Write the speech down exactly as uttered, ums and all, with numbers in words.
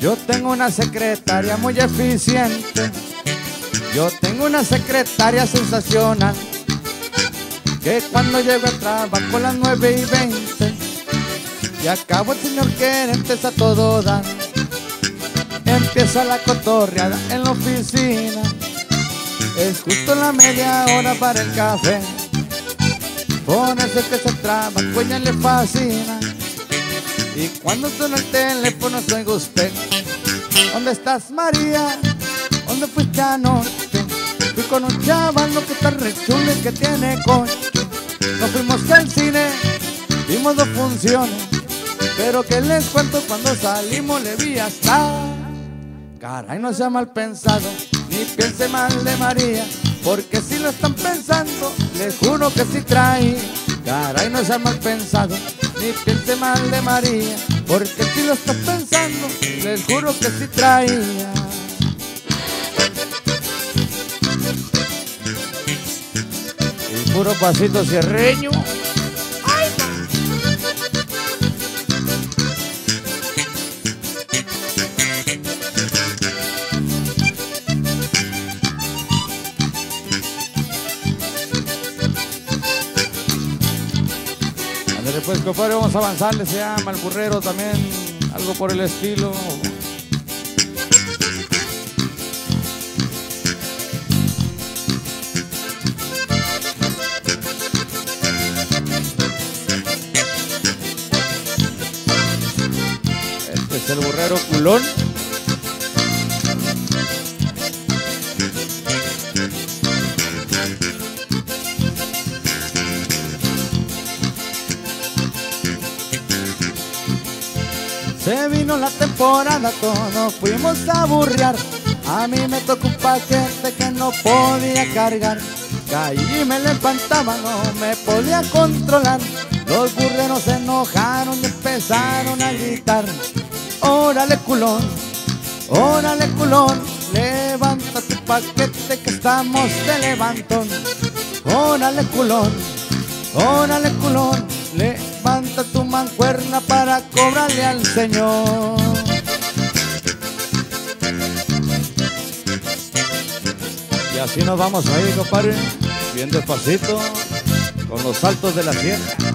Yo tengo una secretaria muy eficiente, yo tengo una secretaria sensacional, que cuando llego al trabajo a las nueve y veinte, y acabo el señor gerente a todo dar. Empieza la cotorreada en la oficina, es justo la media hora para el café. Por eso es que ese trabajo ella le fascina, y cuando suena el teléfono soy usted. ¿Dónde estás, María? ¿Dónde fuiste anoche? Fui con un chavalo que está re chulo y que tiene coche. Nos fuimos al cine, vimos dos funciones, pero que les cuento, cuando salimos le vi hasta. Caray, no sea mal pensado, ni piense mal de María, porque si lo están pensando, les juro que sí trae. Caray, no sea mal pensado, ni piense mal de María, porque si lo estás pensando, les juro que sí traía. Y puro pasito cierreño. Pues, compadre, vamos a avanzarle, se llama el burrero también, algo por el estilo. Este es el burrero culón. Se vino la temporada, todos fuimos a burrear. A mí me tocó un paquete que no podía cargar. Caí y me levantaba, no me podía controlar. Los burreros se enojaron y empezaron a gritar. Órale culón, órale culón, levanta tu paquete que estamos de levantón. Órale culón, órale culón, levanta tu mancuerna para cobrarle al señor. Y así nos vamos ahí, compadre, bien despacito, con los saltos de la sierra.